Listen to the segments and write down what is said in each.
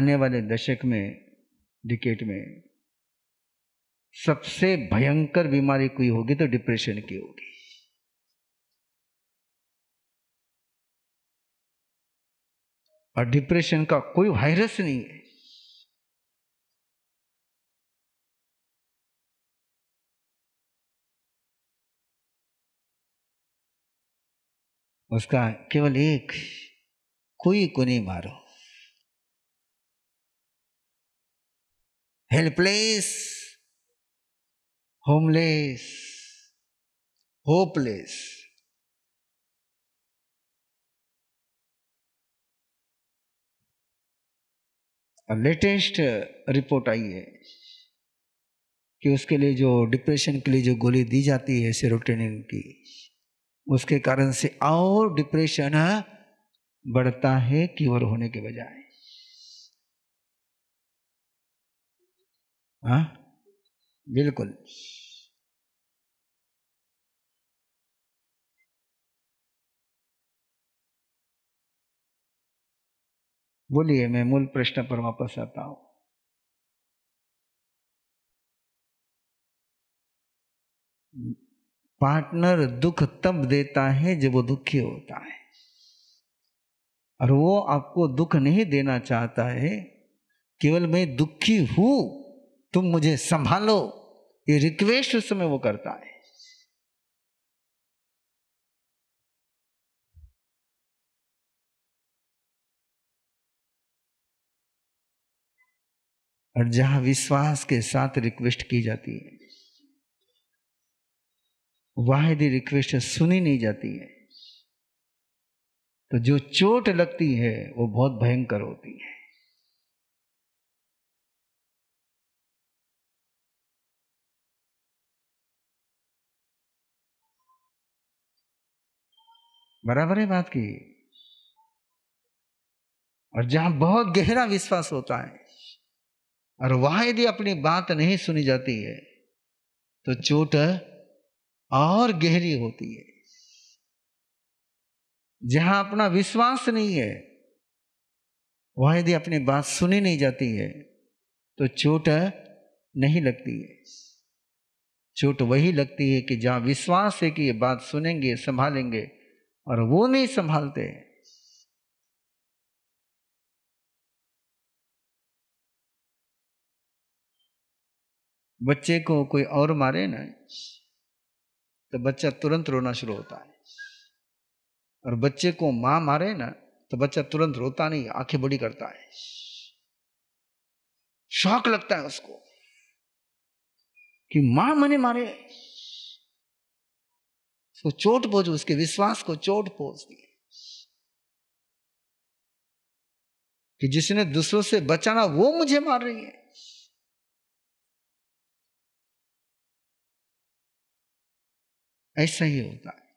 आने वाले दशक में, डिकेट में सबसे भयंकर बीमारी कोई होगी तो डिप्रेशन की होगी। और डिप्रेशन का कोई वायरस नहीं है, उसका केवल एक कोई को नहीं मारो। Helpless, homeless, hopeless, latest report आई है कि उसके लिए जो डिप्रेशन के लिए जो गोली दी जाती है सेरोटोनिन की, उसके कारण से और डिप्रेशन बढ़ता है क्योर होने के बजाय। हाँ बिल्कुल, बोलिए। मैं मूल प्रश्न पर वापस आता हूं। पार्टनर दुख तब देता है जब वो दुखी होता है, और वो आपको दुख नहीं देना चाहता है। केवल मैं दुखी हूं, तुम मुझे संभालो, ये रिक्वेस्ट उस समय वो करता है। और जहां विश्वास के साथ रिक्वेस्ट की जाती है, वाहिदी रिक्वेस्ट सुनी नहीं जाती है, तो जो चोट लगती है वो बहुत भयंकर होती है। बराबर है बात की। और जहां बहुत गहरा विश्वास होता है और वहां यदि अपनी बात नहीं सुनी जाती है तो चोट और गहरी होती है। जहां अपना विश्वास नहीं है, वहां यदि अपनी बात सुनी नहीं जाती है तो चोट नहीं लगती है। चोट वही लगती है कि जहां विश्वास है कि ये बात सुनेंगे, संभालेंगे, और वो नहीं संभालते। बच्चे को कोई और मारे ना तो बच्चा तुरंत रोना शुरू होता है, और बच्चे को मां मारे ना तो बच्चा तुरंत रोता नहीं, आंखें बड़ी करता है, शॉक लगता है उसको कि मां मैंने मारे। उसको चोट पहुंच, उसके विश्वास को चोट पहुंचती है कि जिसने दूसरों से बचाना वो मुझे मार रही है। ऐसा ही होता है।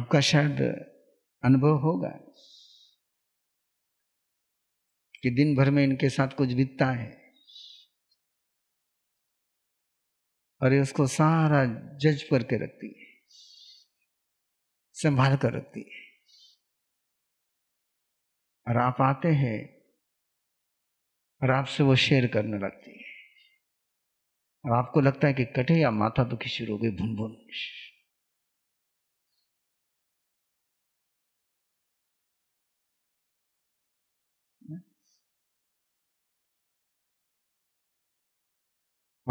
आपका शायद अनुभव होगा कि दिन भर में इनके साथ कुछ बीतता है, अरे उसको सारा जज करके रखती है, संभाल कर रखती है। और आप आते हैं और आपसे वो शेयर करने लगती है, और आपको लगता है कि कटे या माथा दुखी शुरू हो गई, भुन भुन।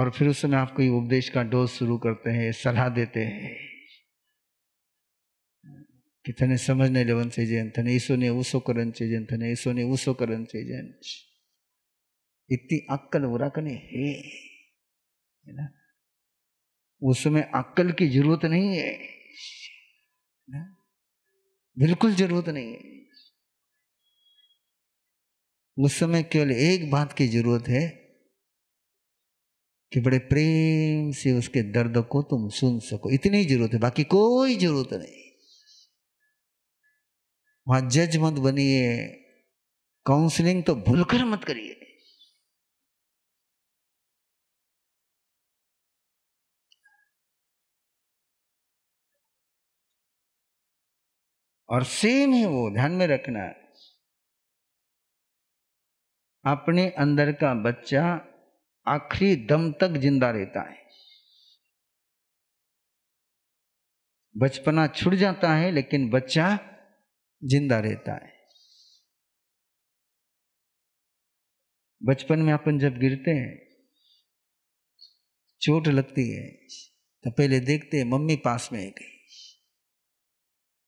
और फिर उस समय आपको ये उपदेश का डोज शुरू करते हैं, सलाह देते हैं कि तने समझने लेवन से जैन, तने ईसो ने ऊसो करन से जैन, तने ईसो ने ऊसो करन से जैन। इतनी अक्कल उरा कने है ना, उसमें अक्कल की जरूरत नहीं है ना, बिल्कुल जरूरत नहीं है। उस समय केवल एक बात की जरूरत है कि बड़े प्रेम से उसके दर्द को तुम सुन सको, इतनी जरूरत है, बाकी कोई जरूरत नहीं। वहां जज मत बनिए, काउंसलिंग तो भूलकर मत करिए। और सेम है वो, ध्यान में रखना। अपने अंदर का बच्चा आखिरी दम तक जिंदा रहता है। बचपना छूट जाता है लेकिन बच्चा जिंदा रहता है। बचपन में अपन जब गिरते हैं, चोट लगती है, तो पहले देखते हैं मम्मी पास में है गई,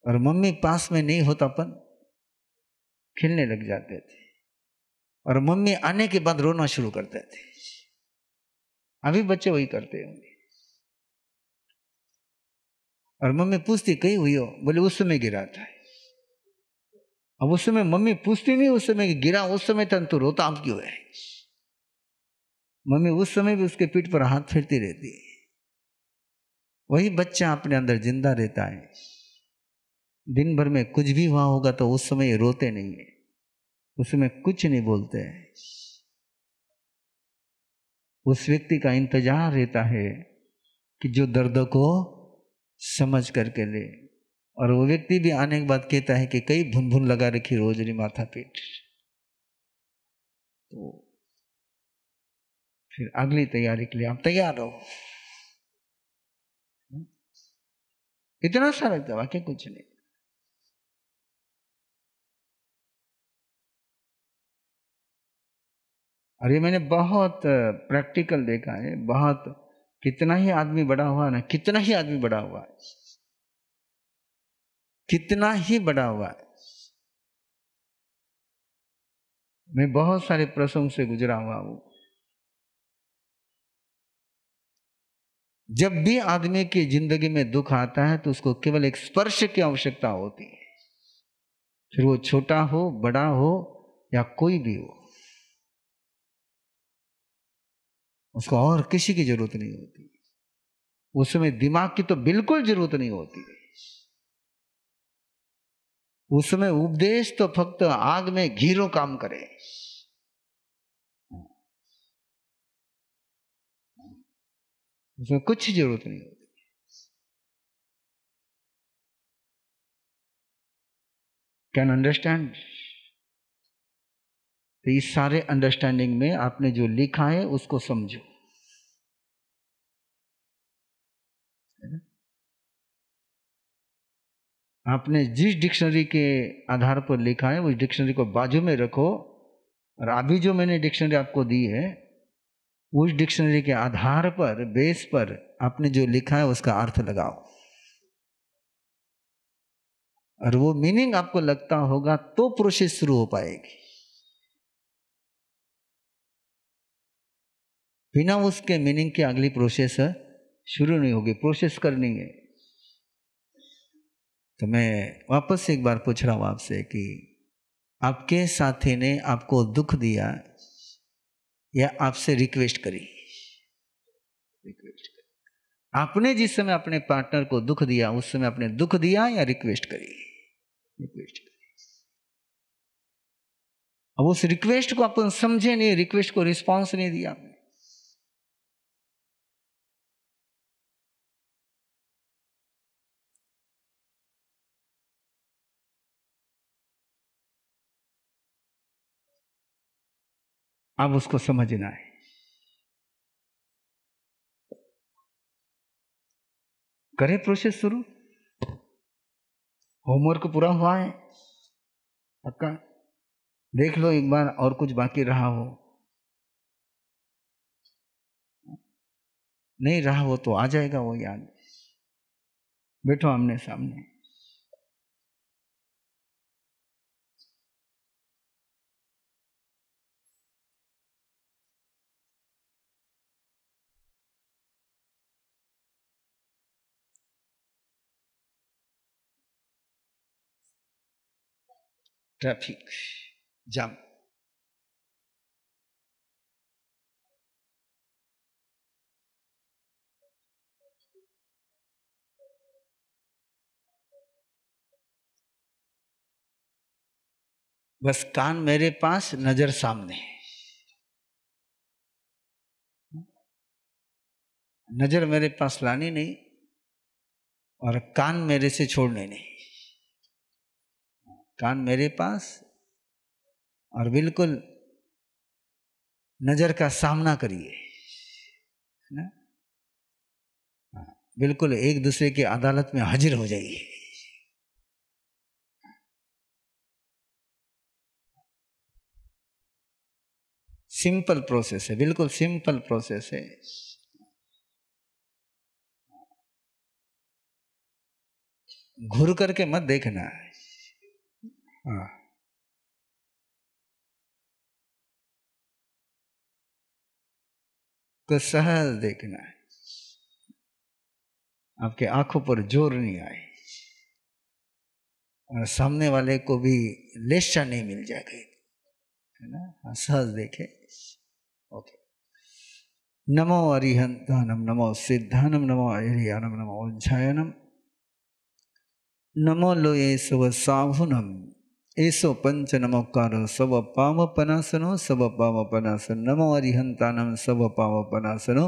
और मम्मी पास में नहीं होता अपन खेलने लग जाते थे, और मम्मी आने के बाद रोना शुरू करते थे। अभी बच्चे वही करते होंगे। और मम्मी पूछती कहीं हुई हो, बोले उस समय गिरा था। अब उस समय मम्मी पूछती नहीं, उस समय गिरा, उस समय तू रोता अब क्यों है? मम्मी उस समय भी उसके पीठ पर हाथ फेरती रहती है। वही बच्चा अपने अंदर जिंदा रहता है। दिन भर में कुछ भी हुआ होगा तो उस समय रोते नहीं है, उस समय कुछ नहीं बोलते हैं। उस व्यक्ति का इंतजार रहता है कि जो दर्द को समझ करके ले, और वो व्यक्ति भी आने के बाद कहता है कि कई भुन भुन लगा रखी रोज री माथा पेट। तो फिर अगली तैयारी के लिए आप तैयार हो। इतना सारा दवा के कुछ नहीं। अरे मैंने बहुत प्रैक्टिकल देखा है, बहुत कितना ही बड़ा हुआ है। मैं बहुत सारे प्रसंग से गुजरा हुआ हूं। जब भी आदमी की जिंदगी में दुख आता है तो उसको केवल एक स्पर्श की आवश्यकता होती है, फिर वो छोटा हो, बड़ा हो या कोई भी हो, उसको और किसी की जरूरत नहीं होती। उस समय दिमाग की तो बिल्कुल जरूरत नहीं होती। उस समय उपदेश तो फक्त आग में घीरो काम करे। उसमें कुछ जरूरत नहीं होती। Can understand? तो इस सारे अंडरस्टैंडिंग में आपने जो लिखा है उसको समझो। आपने जिस डिक्शनरी के आधार पर लिखा है उस डिक्शनरी को बाजू में रखो, और अभी जो मैंने डिक्शनरी आपको दी है उस डिक्शनरी के आधार पर, बेस पर आपने जो लिखा है उसका अर्थ लगाओ, और वो मीनिंग आपको लगता होगा तो प्रोसेस शुरू हो पाएगी। बिना उसके मीनिंग की अगली प्रोसेस शुरू नहीं होगी। प्रोसेस करनी है। तो मैं वापस एक बार पूछ रहा हूँ आपसे कि आपके साथी ने आपको दुख दिया या आपसे रिक्वेस्ट करी। आपने जिस समय अपने पार्टनर को दुख दिया उस समय आपने दुख दिया या रिक्वेस्ट करी। अब उस रिक्वेस्ट को अपन समझे नहीं, रिक्वेस्ट को रिस्पॉन्स नहीं दिया आपने। अब उसको समझना है। करें प्रोसेस शुरू। होमवर्क पूरा हुआ है आपका, देख लो एक बार और कुछ बाकी रहा हो, नहीं रहा हो तो आ जाएगा वो याद। बैठो आमने सामने। ट्रैफिक जाम, बस कान मेरे पास, नजर सामने। नजर मेरे पास लानी नहीं और कान मेरे से छोड़ने नहीं। कान मेरे पास और बिल्कुल नज़र का सामना करिए, है ना, बिल्कुल एक दूसरे की अदालत में हाजिर हो जाइए। सिंपल प्रोसेस है, बिल्कुल सिंपल प्रोसेस है। घूर करके मत देखना। हाँ, कुछ सहज देखना है, आपके आंखों पर जोर नहीं आए और सामने वाले को भी लेशा नहीं मिल जाएगी, है ना, सहज देखे। ओके, नमो अरिहंतानम, नमो सिद्धानम, नमो अरियानम, नमो ओंझायनम, नमो लोये सव साहुनम, एसो पंच नमोकार सव पाव पनासनो, सव पाव पनासन, नमो अरिहंतानम सव पाव पनासनो,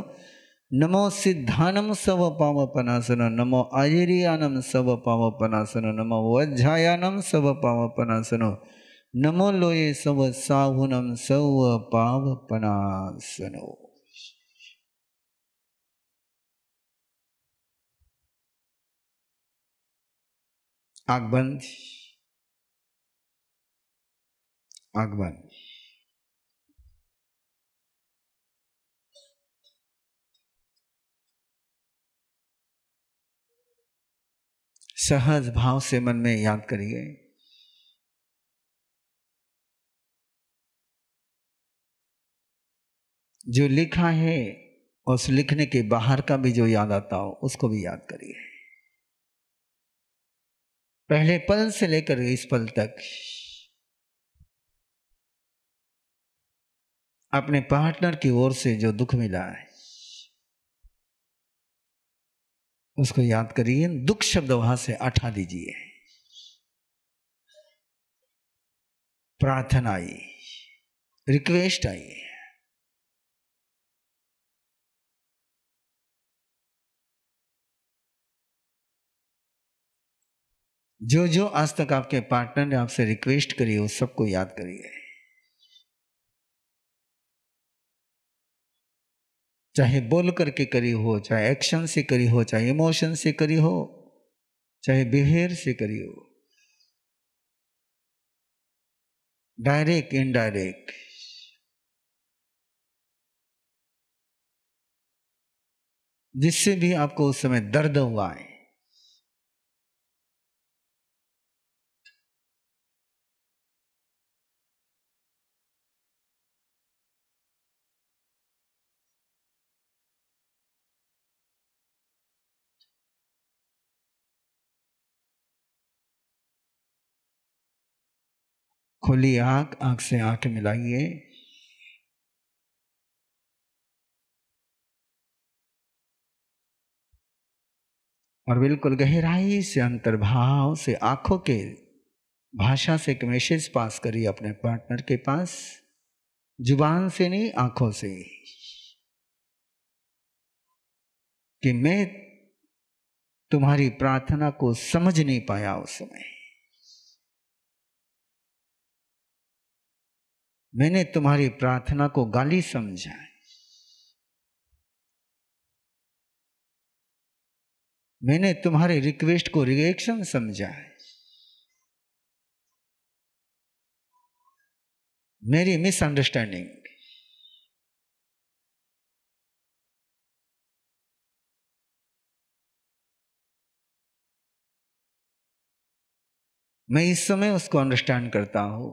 नमो सिद्धानम सव पाव पनासन, नमो आयरियानम सव पाव पनासन, नमो वज्झायानम सव पाव पनासन, नमो लोये सव साहुनम सव पाव पनासनो। आँख बंद, आँख बंद। सहज भाव से मन में याद करिए, जो लिखा है उस लिखने के बाहर का भी जो याद आता हो उसको भी याद करिए। पहले पल से लेकर इस पल तक अपने पार्टनर की ओर से जो दुख मिला है उसको याद करिए। दुख शब्द वहां से हटा दीजिए। प्रार्थना आई, रिक्वेस्ट आई, जो जो आज तक आपके पार्टनर ने आपसे रिक्वेस्ट करी उस सबको याद करिए। चाहे बोल करके करी हो, चाहे एक्शन से करी हो, चाहे इमोशन से करी हो, चाहे बिहेवियर से करी हो, डायरेक्ट इनडायरेक्ट, जिससे भी आपको उस समय दर्द हुआ है, खुली आंख, आंख से आंख मिलाइए। और बिल्कुल गहराई से अंतर्भाव से आंखों के भाषा से एक मैसेज पास करिए अपने पार्टनर के पास, जुबान से नहीं आंखों से, कि मैं तुम्हारी प्रार्थना को समझ नहीं पाया उस समय, मैंने तुम्हारी प्रार्थना को गाली समझा है, मैंने तुम्हारी रिक्वेस्ट को रिएक्शन समझा है, मेरी मिसअंडरस्टैंडिंग। मैं इस समय उसको अंडरस्टैंड करता हूं,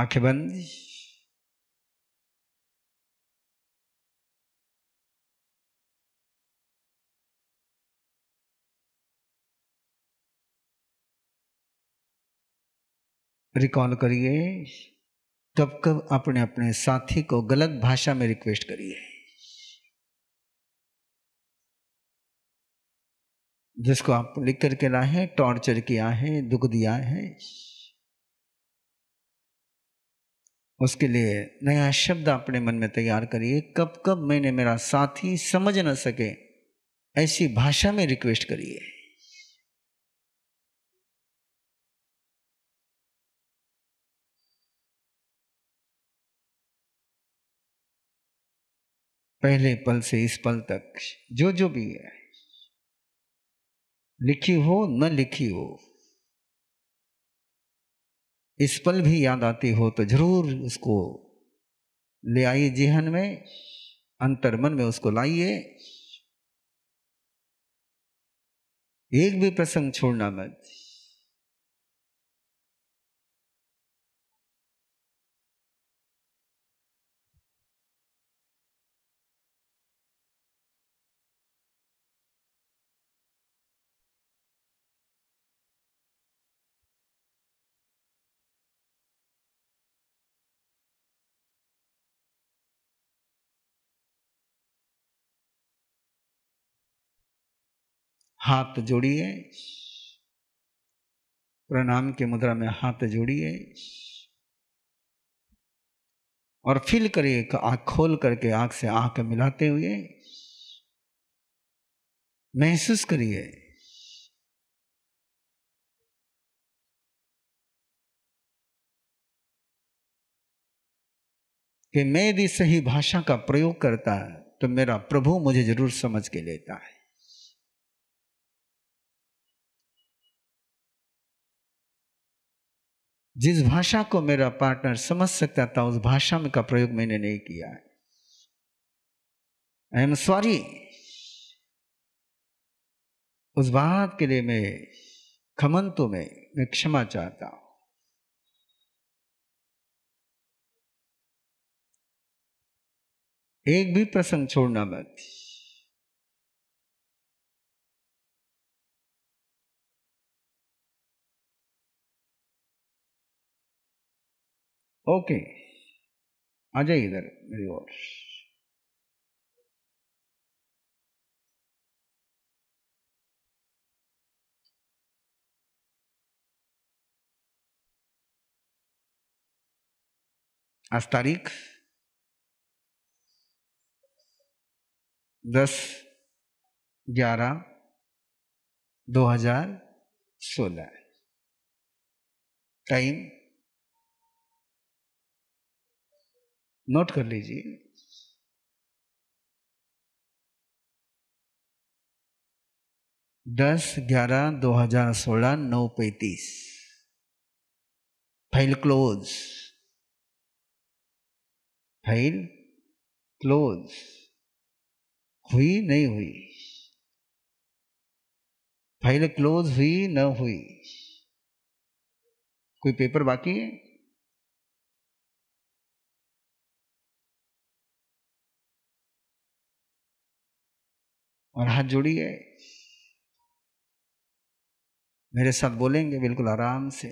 आंखें बंद। रिकॉल करिए कब कब अपने अपने साथी को गलत भाषा में रिक्वेस्ट करिए, जिसको आप लिख करके लाए हैं, टॉर्चर किया है, दुख दिया है, उसके लिए नया शब्द अपने मन में तैयार करिए। कब कब मैंने मेरा साथी समझ न सके ऐसी भाषा में रिक्वेस्ट करिए। पहले पल से इस पल तक जो भी है, लिखी हो न लिखी हो, इस पल भी याद आती हो तो जरूर उसको ले आइए जिहन में, अंतर्मन में उसको लाइए। एक भी प्रसंग छोड़ना मत। हाथ जोड़िए, प्रणाम के मुद्रा में हाथ जोड़िए और फील करिए, आँख खोल करके आँख से आँख मिलाते हुए महसूस करिए। कि मैं यदि सही भाषा का प्रयोग करता है तो मेरा प्रभु मुझे जरूर समझ के लेता है। जिस भाषा को मेरा पार्टनर समझ सकता था उस भाषा में का प्रयोग मैंने नहीं किया है। आई एम सॉरी, उस बात के लिए मैं खमंतु में मैं क्षमा चाहता हूं। एक भी प्रसंग छोड़ना मत। ओके, आ जाइए इधर मेरी ओर। आज तारीख 10/11/2016, टाइम नोट कर लीजिए। दस 11/2016 9:35। File close, file close. हुई नहीं हुई, फाइल क्लोज हुई न हुई। कोई पेपर बाकी है? और हाथ जोड़िए, मेरे साथ बोलेंगे बिल्कुल आराम से।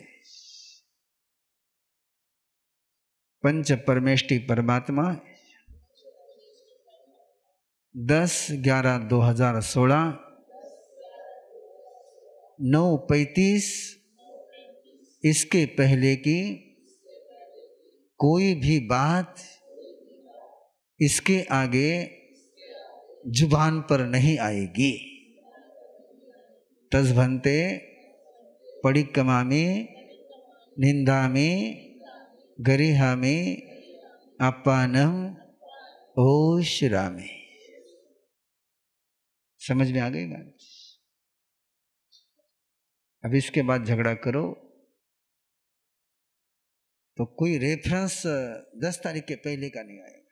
पंच परमेष्टि परमात्मा 10/11/2016 9:35। इसके पहले की कोई भी बात इसके आगे जुबान पर नहीं आएगी। तस भन्ते पड़िक्कमा में, निंदा में, गरिहा में, अपानम ओशरा में। समझ में आ गई बात? अब इसके बाद झगड़ा करो तो कोई रेफरेंस 10 तारीख के पहले का नहीं आएगा।